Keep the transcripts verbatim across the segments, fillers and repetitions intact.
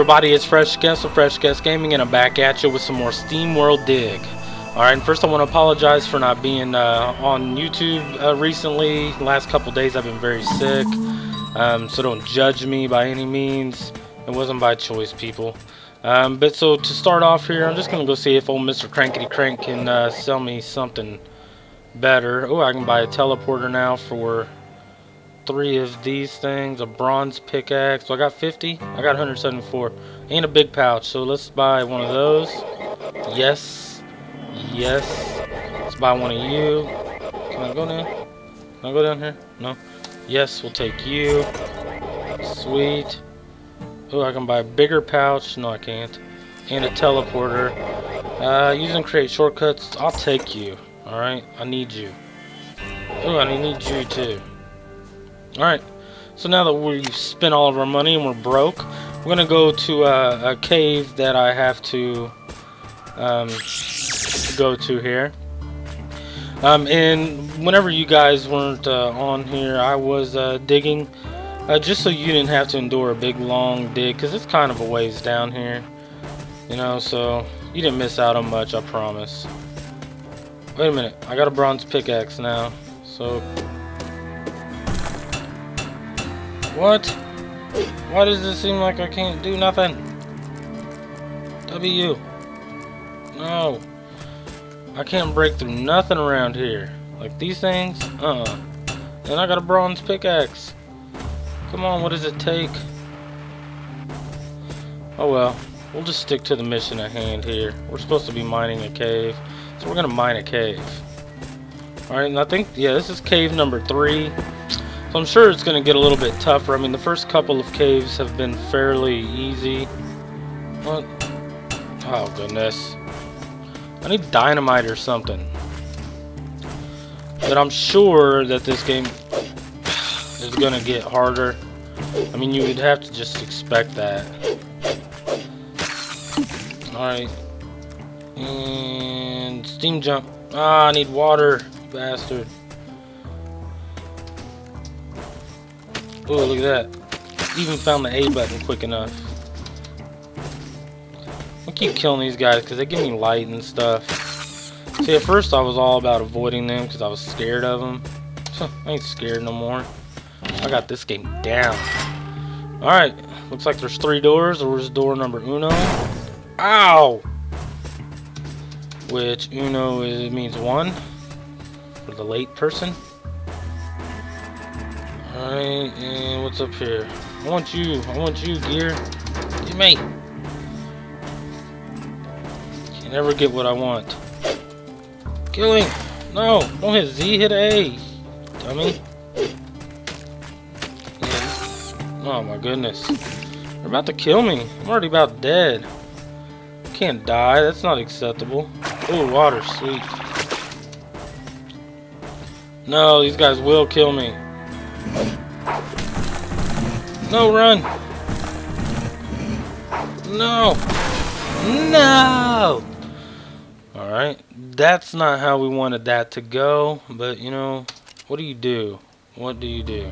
everybody, it's Fresh Guess of Fresh Guess Gaming, and I'm back at you with some more SteamWorld Dig. Alright, first I want to apologize for not being uh, on YouTube uh, recently. The last couple days I've been very sick, um, so don't judge me by any means. It wasn't by choice, people. Um, but so to start off here, I'm just going to go see if old Mister Crankety Crank can uh, sell me something better. Oh, I can buy a teleporter now for three of these things, a bronze pickaxe. So I got fifty, I got one hundred seventy-four, and a big pouch. So let's buy one of those. Yes, yes. Let's buy one of you. Can I go down? Can I go down here? No. Yes, we'll take you. Sweet. Oh, I can buy a bigger pouch. No, I can't. And a teleporter. Uh, using create shortcuts. I'll take you. All right, I need you. Oh, I need you too. Alright, so now that we've spent all of our money and we're broke, we're going to go to a, a cave that I have to um, go to here. Um, and whenever you guys weren't uh, on here, I was uh, digging, uh, just so you didn't have to endure a big long dig, because it's kind of a ways down here, you know, so you didn't miss out on much, I promise. Wait a minute, I got a bronze pickaxe now, so... What? Why does this seem like I can't do nothing? W. No. I can't break through nothing around here. Like these things? Uh-uh. And I got a bronze pickaxe. Come on, what does it take? Oh well. We'll just stick to the mission at hand here. We're supposed to be mining a cave. So we're going to mine a cave. Alright, and I think, yeah, this is cave number three. So I'm sure it's going to get a little bit tougher. I mean, the first couple of caves have been fairly easy. What? Oh, goodness. I need dynamite or something. But I'm sure that this game is going to get harder. I mean, you would have to just expect that. Alright. And steam jump. Ah, I need water, bastard. Oh, look at that. Even found the A button quick enough. I keep killing these guys because they give me light and stuff. See, at first I was all about avoiding them because I was scared of them. I ain't scared no more. I got this game down. Alright, looks like there's three doors. There's door number uno. Ow! Which uno is, means one. For the late person. Alright, and what's up here? I want you, I want you, gear. Get me. Can never get what I want. Killing. No, don't hit Z, hit A. Dummy. Yeah. Oh my goodness. They're about to kill me. I'm already about dead. Can't die, that's not acceptable. Oh, water, sweet. No, these guys will kill me. No, run! No! No! Alright, that's not how we wanted that to go, but you know, what do you do? What do you do?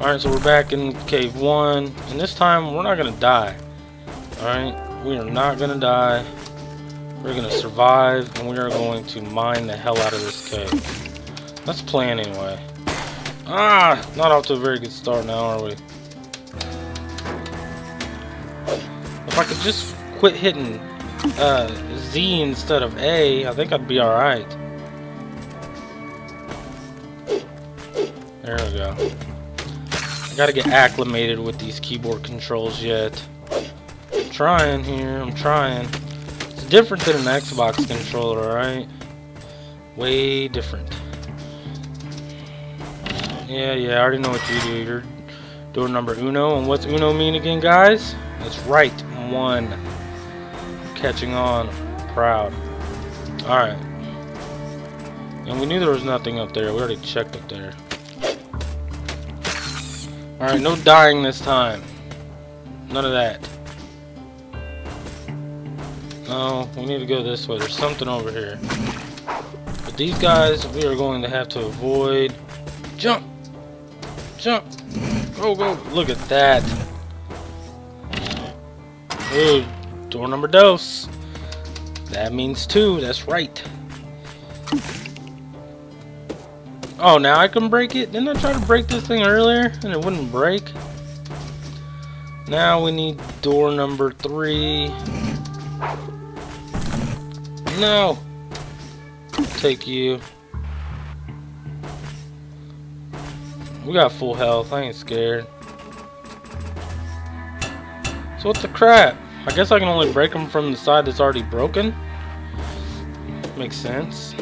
Alright, so we're back in cave one, and this time we're not gonna die. Alright, we are not gonna die. We're gonna survive, and we are going to mine the hell out of this cave. Let's plan anyway. Ah, not off to a very good start now, are we? If I could just quit hitting uh, Z instead of A, I think I'd be alright. There we go. I gotta get acclimated with these keyboard controls yet. I'm trying here, I'm trying. It's different than an Xbox controller, alright? Way different. Yeah, yeah, I already know what you do. You're door number uno. And what's uno mean again, guys? That's right, one. Catching on. Proud. Alright. And we knew there was nothing up there. We already checked up there. Alright, no dying this time. None of that. No, we need to go this way. There's something over here. But these guys, we are going to have to avoid. Jump! Jump! Go, go! Look at that! Ooh, door number dos. That means two, that's right. Oh, now I can break it? Didn't I try to break this thing earlier and it wouldn't break? Now we need door number three. No! Take you. We got full health, I ain't scared. So what the crap? I guess I can only break them from the side that's already broken? Makes sense.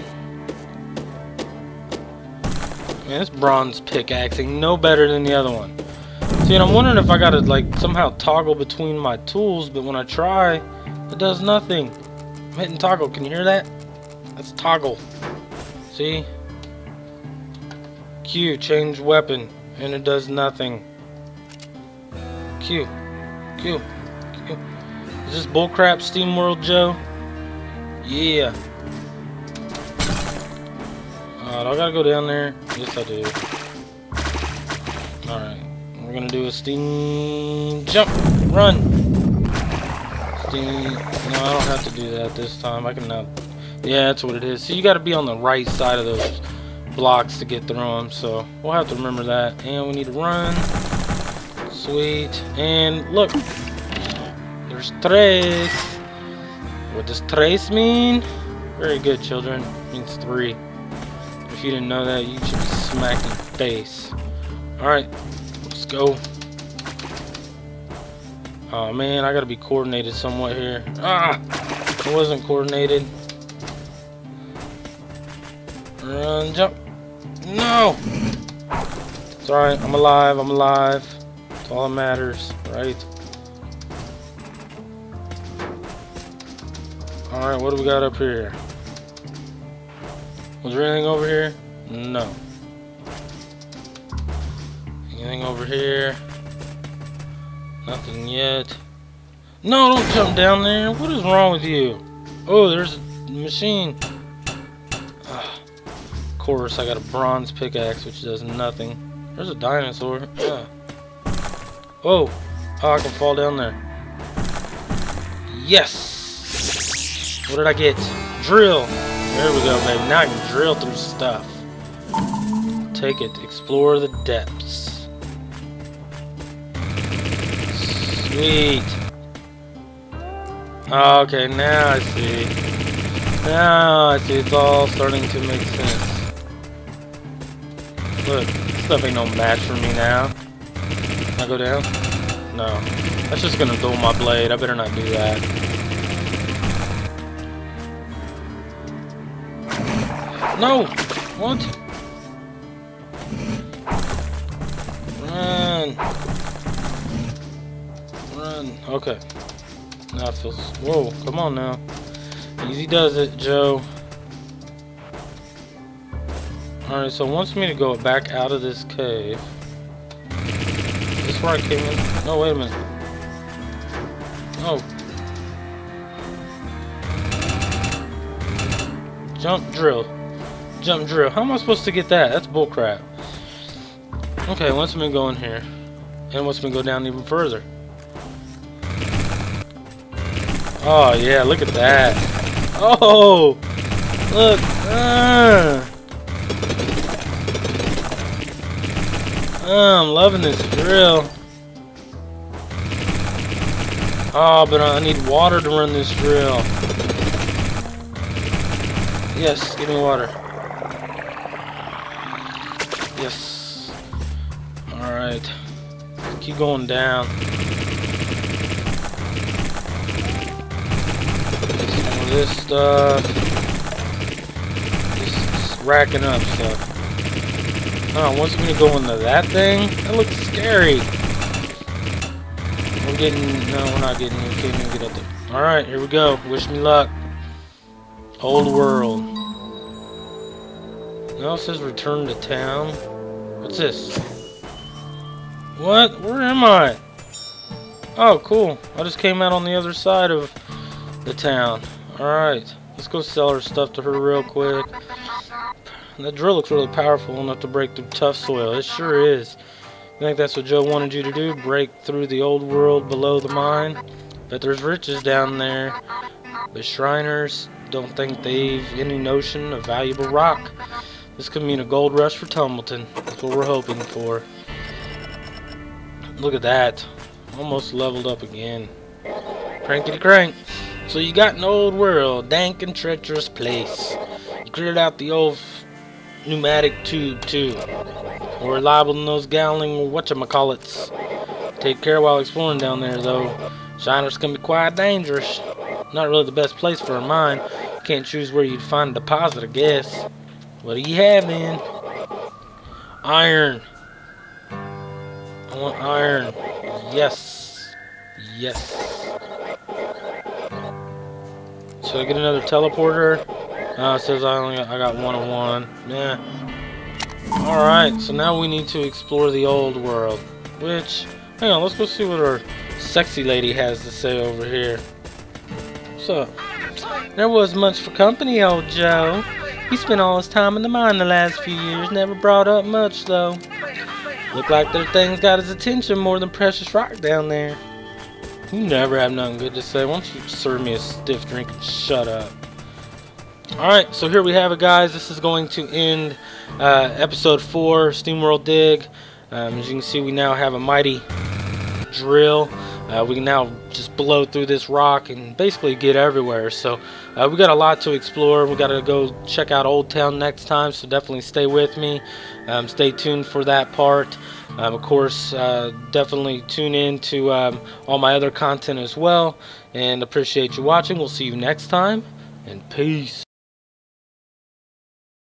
Man, this bronze pickaxing no better than the other one. See, and I'm wondering if I gotta like somehow toggle between my tools, but when I try, it does nothing. I'm hitting toggle, can you hear that? That's toggle. See? Q, change weapon, and it does nothing. Q, Q, Q. Is this bullcrap, SteamWorld Joe? Yeah. Alright, I gotta go down there. Yes, I do. Alright, we're gonna do a steam jump, run. Steam. No, I don't have to do that this time. I can now. Yeah, that's what it is. So you gotta be on the right side of those blocks to get through them, so we'll have to remember that. And we need to run. Sweet. And look, there's tres. What does tres mean? Very good, children. It means three. If you didn't know that, you should be smacked in the face. Alright, let's go. Oh man, I gotta be coordinated somewhat here. Ah! I wasn't coordinated. Run, jump. No! It's alright, I'm alive, I'm alive. That's all that matters, right? Alright, what do we got up here? Was there anything over here? No. Anything over here? Nothing yet. No, don't jump down there. What is wrong with you? Oh, there's a machine. Of course, I got a bronze pickaxe, which does nothing. There's a dinosaur. Yeah. Oh, oh, I can fall down there. Yes! What did I get? Drill! There we go, baby. Now I can drill through stuff. Take it. Explore the depths. Sweet. Okay, now I see. Now I see. It's all starting to make sense. Look, this stuff ain't no match for me now. Can I go down? No. That's just gonna dull my blade. I better not do that. No! What? Run! Run. Okay. Now it feels... Whoa, come on now. Easy does it, Joe. Alright, so it wants me to go back out of this cave. Is this where I came in? No, wait a minute. Oh. Jump drill. Jump drill. How am I supposed to get that? That's bullcrap. Okay, it wants me to go in here. And it wants me to go down even further. Oh, yeah, look at that. Oh! Look! Ah! Oh, I'm loving this drill. Oh, but I need water to run this drill. Yes, give me water. Yes. Alright. Keep going down. Some of this stuff. Just racking up stuff. Oh, it wants me to go into that thing? That looks scary. We're getting... No, we're not getting... We can't even get up there. Alright, here we go. Wish me luck. Old world. Now it says return to town. What's this? What? Where am I? Oh, cool. I just came out on the other side of the town. Alright. Let's go sell our stuff to her real quick. That drill looks really powerful enough to break through tough soil. It sure is. I think that's what Joe wanted you to do. Break through the old world below the mine. But there's riches down there. The Shriners don't think they've any notion of valuable rock. This could mean a gold rush for Tumbleton. That's what we're hoping for. Look at that. Almost leveled up again. Crankety crank. So you got an old world, dank and treacherous place. You cleared out the old pneumatic tube too. We're liable to those gowling whatchamacallits. Take care while exploring down there though. Shiners can be quite dangerous. Not really the best place for a mine. Can't choose where you'd find a deposit, I guess. What do you have then? Iron. I want iron. Yes. Yes. Should I get another teleporter? Uh, it says I only got, I got one on one. Nah. Alright, so now we need to explore the old world. Which, hang on, let's go see what our sexy lady has to say over here. So, there wasn't much for company, old Joe. He spent all his time in the mine the last few years, never brought up much though. Looked like their things got his attention more than precious rock down there. You never have nothing good to say. Why don't you serve me a stiff drink and shut up? Alright, so here we have it, guys. This is going to end uh, episode four, SteamWorld Dig. Um, as you can see, we now have a mighty drill. Uh, we can now just blow through this rock and basically get everywhere. So uh, we got a lot to explore. We got to go check out Old Town next time. So definitely stay with me. Um, stay tuned for that part. Um, of course, uh, definitely tune in to um, all my other content as well. And appreciate you watching. We'll see you next time. And peace.